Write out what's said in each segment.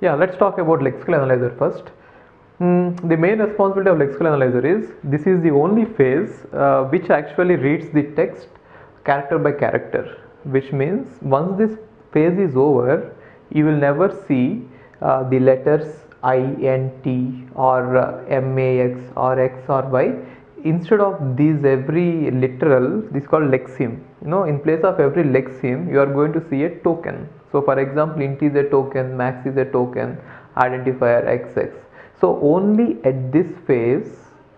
Yeah, let's talk about lexical analyzer first. The main responsibility of lexical analyzer is this is the only phase which actually reads the text character by character, which means once this phase is over, you will never see the letters I, N, T or M, A, X or X or Y. Instead of these every literal, this is called lexeme. You know, in place of every lexeme, you are going to see a token. So for example, int is a token, max is a token, identifier XX. So only at this phase,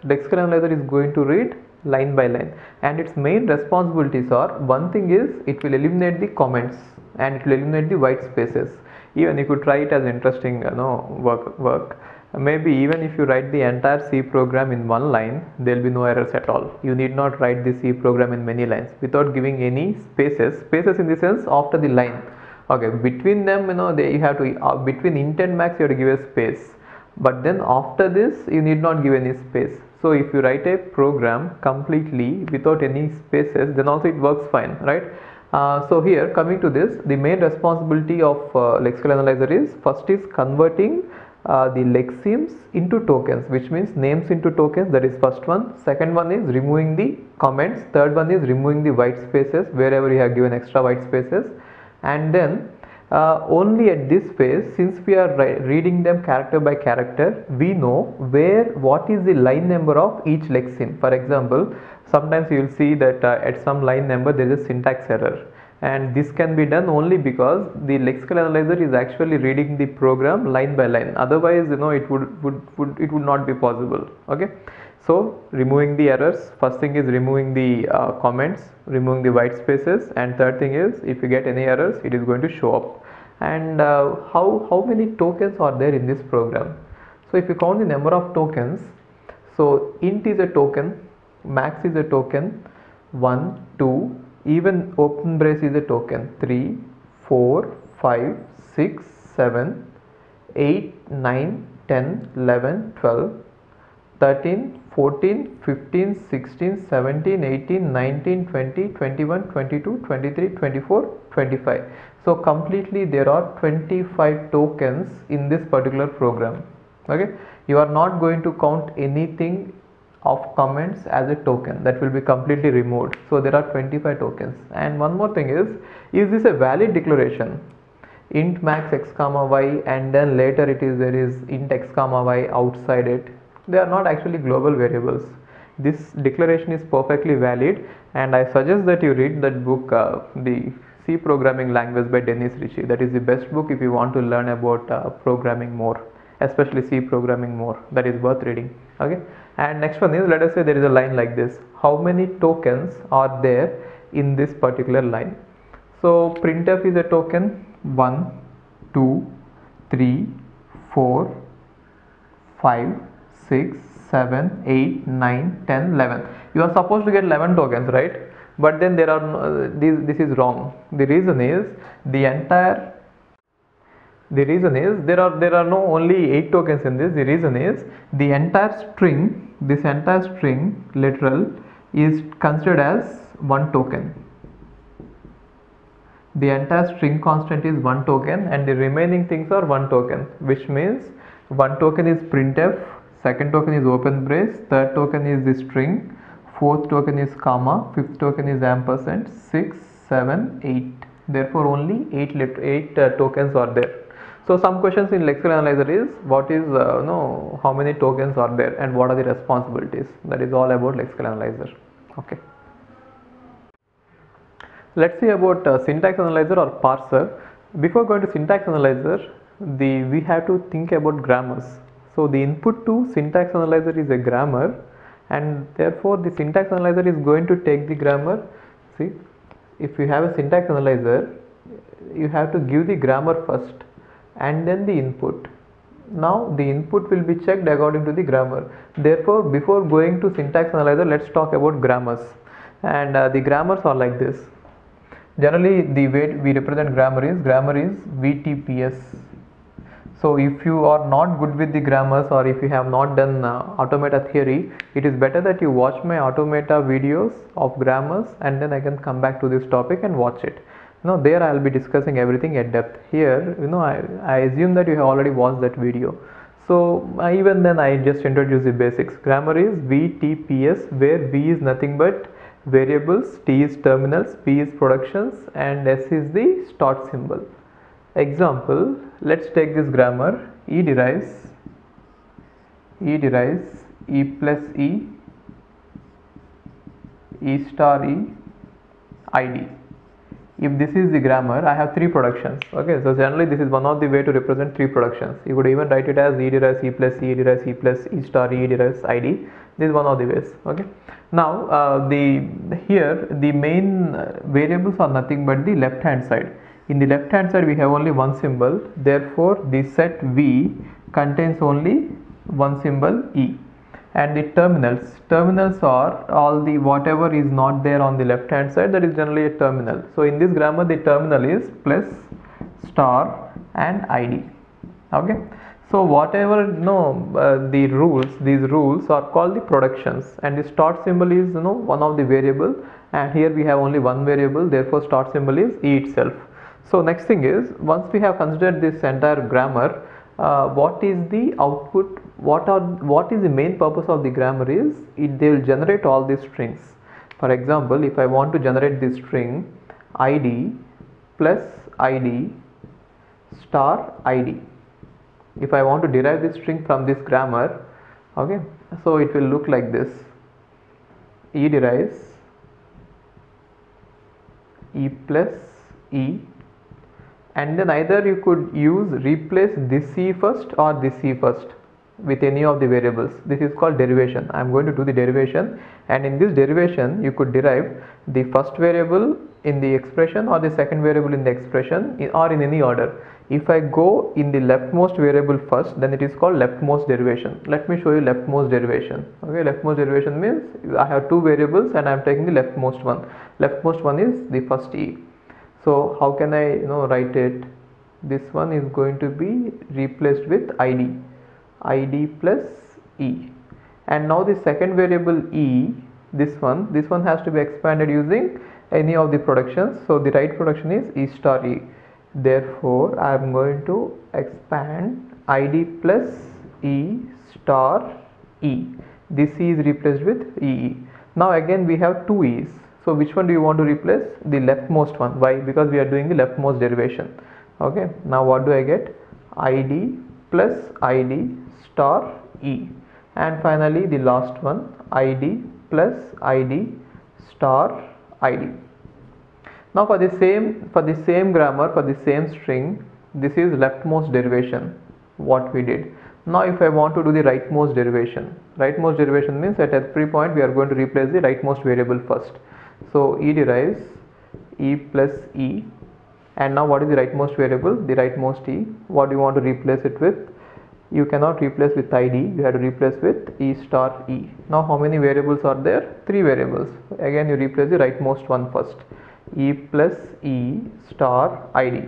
lexical analyzer is going to read line by line, and its main responsibilities are, one thing is it will eliminate the comments and it will eliminate the white spaces. Even if you try it as interesting, you know, work, maybe even if you write the entire C program in one line, there will be no errors at all. You need not write the C program in many lines without giving any spaces in the sense after the line. Okay, between them, you know, you have to between int and max you have to give a space, but then after this you need not give any space. So if you write a program completely without any spaces, then also it works fine, right? So here, coming to this, the main responsibility of lexical analyzer is, first is converting the lexemes into tokens, which means names into tokens, that is first one. Second one is removing the comments. Third one is removing the white spaces wherever you have given extra white spaces. And then only at this phase, since we are reading them character by character, we know what is the line number of each lexeme. For example, sometimes you will see that at some line number there is a syntax error, and this can be done only because the lexical analyzer is actually reading the program line by line. Otherwise, you know, it would not be possible. Okay, so removing the errors, first thing is removing the comments, removing the white spaces, and third thing is, if you get any errors, it is going to show up. And how many tokens are there in this program? So if you count the number of tokens, so int is a token, max is a token, 1, 2, even open brace is a token, 3, 4, 5, 6, 7, 8, 9, 10, 11, 12, 13, 14, 15, 16, 17, 18, 19, 20, 23, 24, 25. So completely there are 25 tokens in this particular program. Okay, you are not going to count anything of comments as a token, that will be completely removed. So there are 25 tokens. And one more thing is this a valid declaration? Int max x comma y, and then later there is int x comma y outside it. They are not actually global variables. This declaration is perfectly valid, and I suggest that you read that book, the C Programming Language by Dennis Ritchie. That is the best book if you want to learn about programming more, especially C programming more. That is worth reading. Okay. And next one is, let us say there is a line like this. How many tokens are there in this particular line? So printf is a token, 1, 2, 3, 4, 5, 6, 7, 8, 9, 10, 11. You are supposed to get 11 tokens, right? But then there are this is wrong. The reason is there are no only 8 tokens in this. The reason is the entire string, literal is considered as one token. The entire string constant is one token, and the remaining things are one token, which means one token is printf, second token is open brace, third token is the string, fourth token is comma, fifth token is ampersand, 6, 7, 8. Therefore, only 8 tokens are there. So some questions in lexical analyzer is, what is how many tokens are there and what are the responsibilities? That is all about lexical analyzer. Okay. Let's see about syntax analyzer or parser. Before going to syntax analyzer, we have to think about grammars. So the input to syntax analyzer is a grammar, and therefore the syntax analyzer is going to take the grammar. See, if you have a syntax analyzer, you have to give the grammar first and then the input. Now the input will be checked according to the grammar. Therefore, before going to syntax analyzer, let's talk about grammars. And the grammars are like this. Generally, the way we represent grammar is VTPS. So if you are not good with the grammars, or if you have not done automata theory, it is better that you watch my automata videos of grammars, and then I can come back to this topic and watch it. Now there I will be discussing everything at depth. Here I assume that you have already watched that video. So even then I just introduce the basics. Grammar is VTPS, where V is nothing but variables, T is terminals, P is productions, and S is the start symbol. Example, let's take this grammar. E derives, E plus E, E star E, ID. If this is the grammar, I have three productions. Okay, so generally this is one of the way to represent three productions. You could even write it as E derives E plus E derives E plus E star E derives ID. This is one of the ways. Okay. Now here the main variables are nothing but the left hand side. In the left hand side we have only one symbol. Therefore, the set V contains only one symbol E. And the terminals are all the whatever is not there on the left hand side, that is generally a terminal. So in this grammar the terminal is plus star and ID. Okay, so whatever these rules are called the productions, and the start symbol is one of the variable, and here we have only one variable, therefore start symbol is E itself. So next thing is, once we have considered this entire grammar, what is the output, what is the main purpose of the grammar is, they will generate all these strings. For example, if I want to generate this string ID plus ID star ID, if I want to derive this string from this grammar, okay, so it will look like this: E derives E plus E, and then either you could replace this E first or this E first with any of the variables. This is called derivation. I am going to do the derivation, and in this derivation you could derive the first variable in the expression or the second variable in the expression, or in any order. If I go in the leftmost variable first, then it is called leftmost derivation. Let me show you leftmost derivation. Okay, leftmost derivation means I have two variables and I am taking the leftmost one. Leftmost one is the first E. So how can I write it? This one is going to be replaced with ID. ID plus E, and now the second variable E, this one has to be expanded using any of the productions. So the right production is E star E. Therefore I am going to expand ID plus E star E. This E is replaced with EE. Now again we have two E's. So which one do you want to replace? The leftmost one. Why? Because we are doing the leftmost derivation. Okay. Now what do I get? ID plus ID star E, and finally the last one, ID plus ID star ID. Now for the same grammar, for the same string, this is leftmost derivation what we did. Now if I want to do the rightmost derivation, means at every point we are going to replace the rightmost variable first. So E derives E plus E, and now what is the rightmost variable? The rightmost E. What do you want to replace it with? You cannot replace with ID, you have to replace with E star E. Now how many variables are there? Three variables. Again you replace the rightmost one first. E plus E star ID.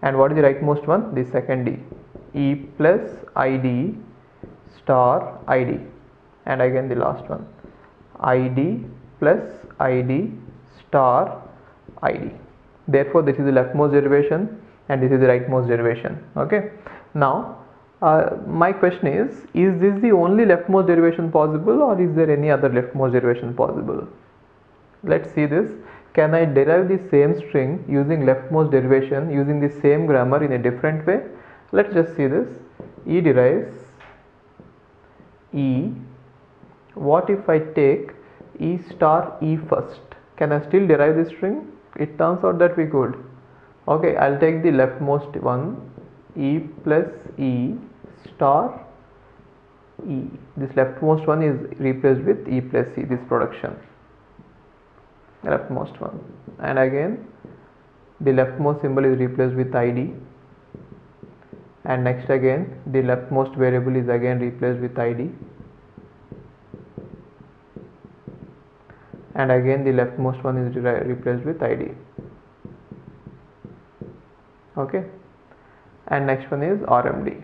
And what is the rightmost one? The second E. E plus ID star ID, and again the last one, ID plus ID star ID. Therefore this is the leftmost derivation and this is the rightmost derivation. Okay. Now my question is this the only leftmost derivation possible, or is there any other leftmost derivation possible? Let's see this. Can I derive the same string using leftmost derivation using the same grammar in a different way? Let's just see this. E derives E. What if I take E star E first? Can I still derive this string? It turns out that we could. Okay, I'll take the leftmost one, E plus E star E. This leftmost one is replaced with E plus E, this production, leftmost one, and again the leftmost symbol is replaced with ID, and next again the leftmost variable is again replaced with ID, and again the leftmost one is replaced with ID. Okay, and next one is RMD.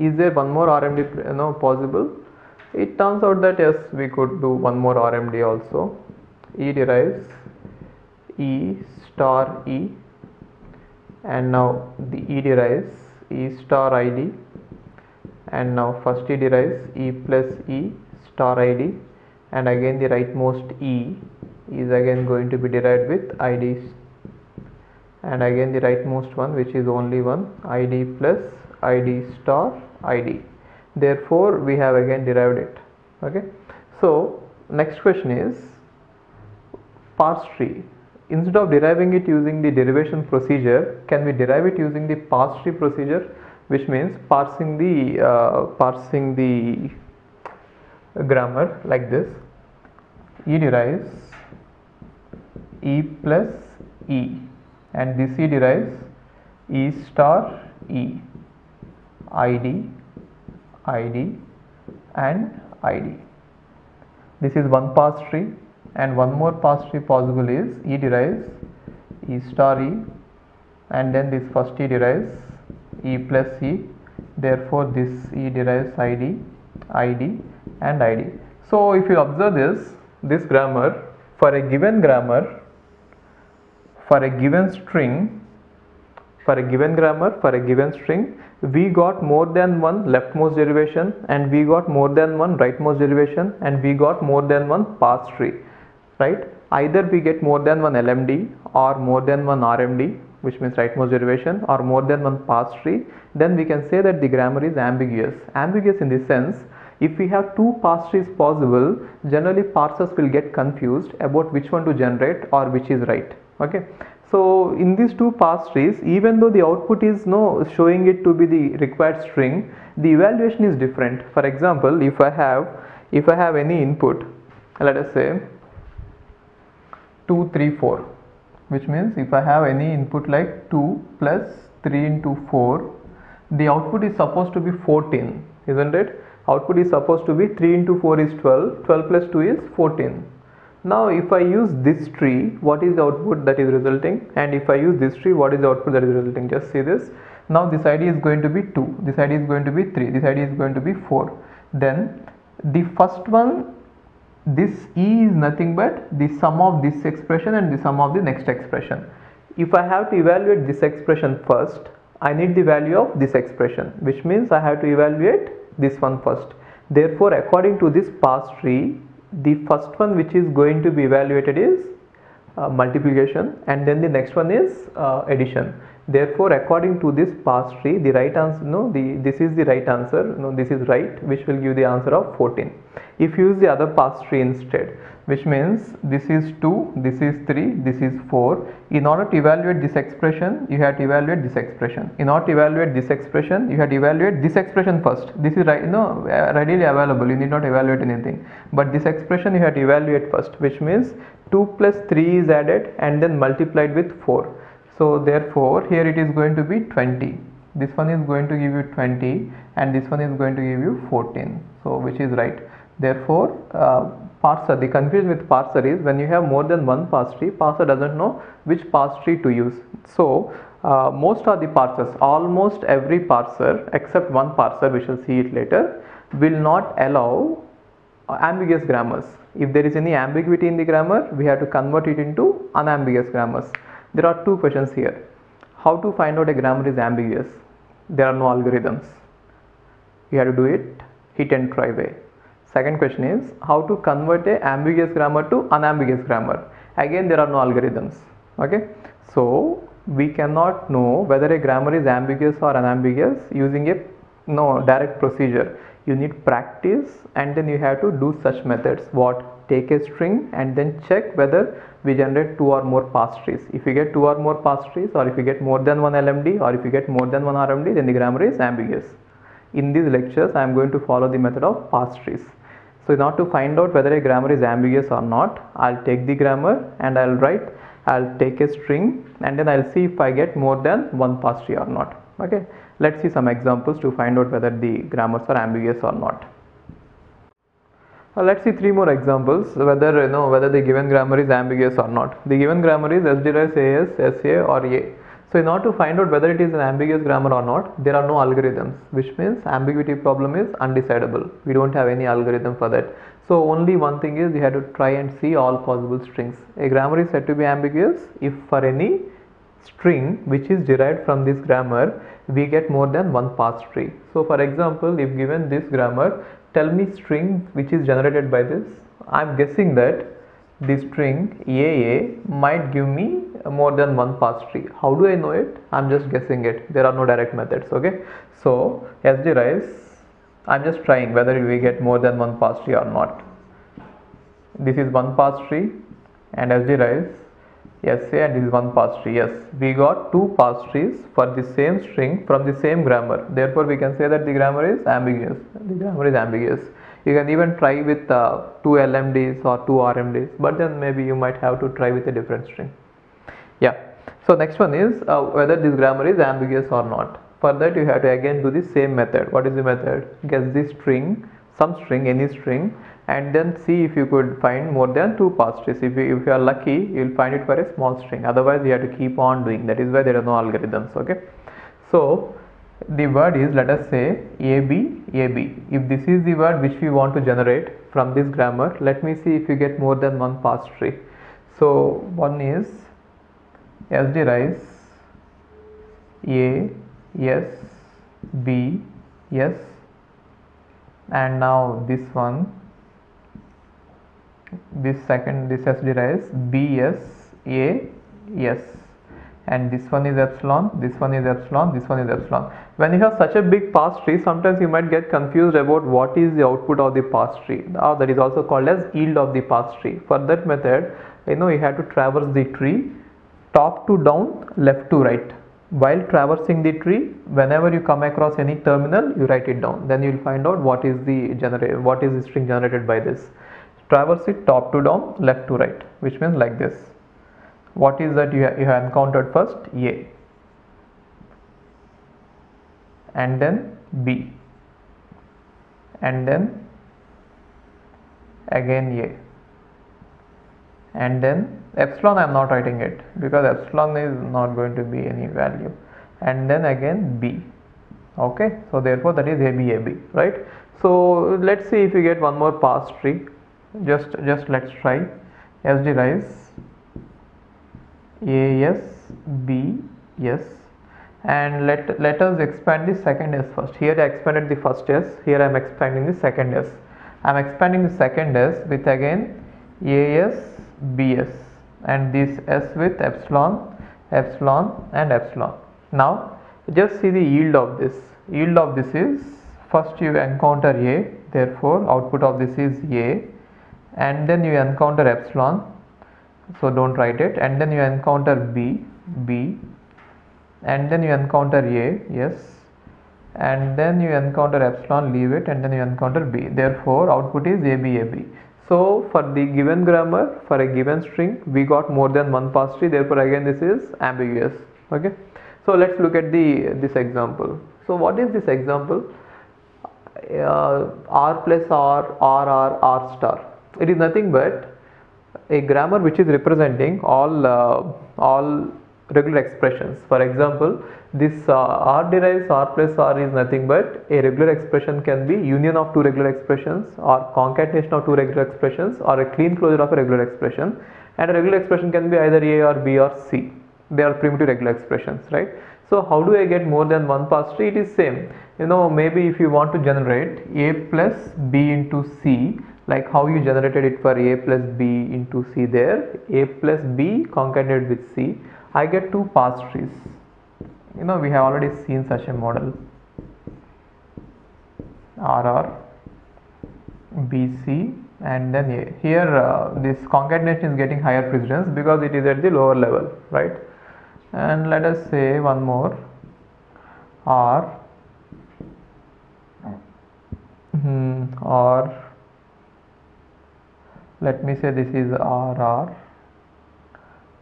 Is there one more RMD possible? It turns out that yes, we could do one more RMD also. E derives E star E, and now the E derives E star ID, and now first E derives E plus E star ID, and again the rightmost E is again going to be derived with IDs, and again the rightmost one, which is only one, ID plus ID star ID. Therefore we have again derived it. Okay, so next question is parse tree. Instead of deriving it using the derivation procedure, can we derive it using the parse tree procedure, which means parsing the grammar like this: E derives E plus E, and this E derives E star E, ID, ID and ID. This is one parse tree, and one more parse tree possible is E derives E star E, and then this first E derives E plus E, therefore this E derives ID, ID and ID. So if you observe this grammar, for a given grammar, for a given string, we got more than one leftmost derivation, and we got more than one rightmost derivation, and we got more than one parse tree, right? Either we get more than one LMD or more than one RMD, which means rightmost derivation, or more than one parse tree. Then we can say that the grammar is ambiguous. Ambiguous in the sense, if we have two parse trees possible, generally parsers will get confused about which one to generate or which is right. Okay. So in these two parse trees, even though the output is showing it to be the required string, the evaluation is different. For example, if I have any input, let us say 2, 3, 4, which means if I have any input like 2 plus 3 into 4, the output is supposed to be 14, isn't it? Output is supposed to be 3 into 4 is 12, 12 plus 2 is 14. Now if I use this tree, what is the output that is resulting? And if I use this tree, what is the output that is resulting? Just see this. Now this ID is going to be 2, this ID is going to be 3, this ID is going to be 4. Then the first one, this E is nothing but the sum of this expression and the sum of the next expression. If I have to evaluate this expression first, I need the value of this expression, which means I have to evaluate this one first. Therefore, according to this parse tree, the first one which is going to be evaluated is multiplication, and then the next one is addition. Therefore, according to this parse tree, the right answer, this is the right answer, this is right, which will give the answer of 14. If you use the other parse tree instead, which means this is 2, this is 3, this is 4. In order to evaluate this expression, you have to evaluate this expression. In order to evaluate this expression, you have to evaluate this expression first. This is readily available, you need not evaluate anything. But this expression you have to evaluate first, which means 2 plus 3 is added and then multiplied with 4. So therefore, here it is going to be 20. This one is going to give you 20, and this one is going to give you 14. So which is right. Therefore, parser, the confusion with parser is when you have more than one parse tree, parser doesn't know which parse tree to use. So most of the parsers, almost every parser except one parser, we shall see it later, will not allow ambiguous grammars. If there is any ambiguity in the grammar, we have to convert it into unambiguous grammars. There are two questions here. How to find out a grammar is ambiguous? There are no algorithms. You have to do it hit and try way. Second question is how to convert a ambiguous grammar to unambiguous grammar. Again, there are no algorithms. Okay, so we cannot know whether a grammar is ambiguous or unambiguous using a direct procedure. You need practice, and then you have to do such methods. What? Take a string and then check whether we generate two or more parse trees. If you get two or more parse trees, or if you get more than one LMD, or if you get more than one RMD, then the grammar is ambiguous. In these lectures, I am going to follow the method of parse trees. So in order to find out whether a grammar is ambiguous or not, I'll take the grammar and I'll take a string, and then I'll see if I get more than one parse tree or not. Okay, let's see some examples to find out whether the grammars are ambiguous or not. Let's see three more examples whether whether the given grammar is ambiguous or not. The given grammar is S derives AS, SA or A. So in order to find out whether it is an ambiguous grammar or not, there are no algorithms, which means ambiguity problem is undecidable. We don't have any algorithm for that. So only one thing is you have to try and see all possible strings. A grammar is said to be ambiguous if for any string which is derived from this grammar we get more than one pass tree. So for example, if given this grammar, tell me string which is generated by this. I am guessing that this string AA might give me more than one pass tree. How do I know it? I am just guessing it. There are no direct methods. Okay. So SG Rice, I am just trying whether we get more than one pass tree or not. This is one pass tree and SG Rice, yes, and this is one pass tree. Yes, we got two pass trees for the same string from the same grammar. Therefore, we can say that the grammar is ambiguous. The grammar is ambiguous. You can even try with two LMDs or two RMDs, but then maybe you might have to try with a different string. Yeah. So next one is whether this grammar is ambiguous or not. For that you have to again do the same method. What is the method? Guess the string, some string, any string, and then see if you could find more than two pass trees. If you are lucky, you will find it for a small string. Otherwise you have to keep on doing. That is why there are no algorithms. Okay. So the word is, let us say AB. If this is the word which we want to generate from this grammar, let me see if you get more than one pass tree. So one is SG Rice, A, yes, B, yes, and now this one, this SG Rice, B, yes, A, yes, and this one is epsilon, this one is epsilon, this one is epsilon. When you have such a big pass tree, sometimes you might get confused about what is the output of the pass tree. Now that is also called as yield of the pass tree. For that method, you know, you have to traverse the tree top to down, left to right. While traversing the tree, whenever you come across any terminal, you write it down. Then you will find out what is the string generated by this. Traverse it top to down, left to right, which means like this. What is that you have encountered first? A, and then B, and then again A, and then epsilon. I am not writing it because epsilon is not going to be any value, and then again B. Okay, so therefore that is AB, right? So let's see if you get one more pass tree. Just let's try SG Rice, A, yes, B, yes, and let us expand the second S first. Here I expanded the first S, here I am expanding the second S. I am expanding the second S with again AS, BS, and this S with epsilon, epsilon, and epsilon. Now just see the yield of this. Yield of this is, first you encounter A, therefore output of this is A, and then you encounter epsilon, so don't write it, and then you encounter B, and then you encounter A, yes, and then you encounter epsilon, leave it, and then you encounter B. Therefore output is AB. So for the given grammar, for a given string, we got more than one pass tree. Therefore again this is ambiguous. Okay. So let's look at this example. So what is this example? R plus R star. It is nothing but a grammar which is representing all regular expressions. For example, this R derives R plus R is nothing but a regular expression can be union of two regular expressions, or concatenation of two regular expressions, or a clean closure of a regular expression. And a regular expression can be either A or B or C. They are primitive regular expressions, right? So how do I get more than one pass tree? It is same. You know, maybe if you want to generate A plus B into C, like how you generated it for A plus B into C there, A plus B concatenated with C, I get two pass trees. You know, we have already seen such a model. RR, BC, and then A. Here this concatenation is getting higher precedence because it is at the lower level, right? And let us say one more, R, let me say this is RR,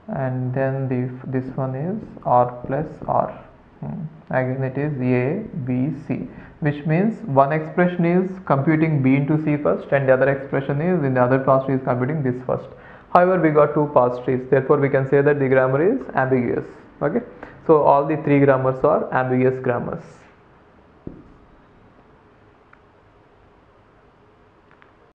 and then this one is R plus R. Again it is A, B, C, which means one expression is computing B into C first, and the other expression is, in the other pass tree, is computing this first. However, we got two pass trees. Therefore we can say that the grammar is ambiguous. Okay, so all the three grammars are ambiguous grammars.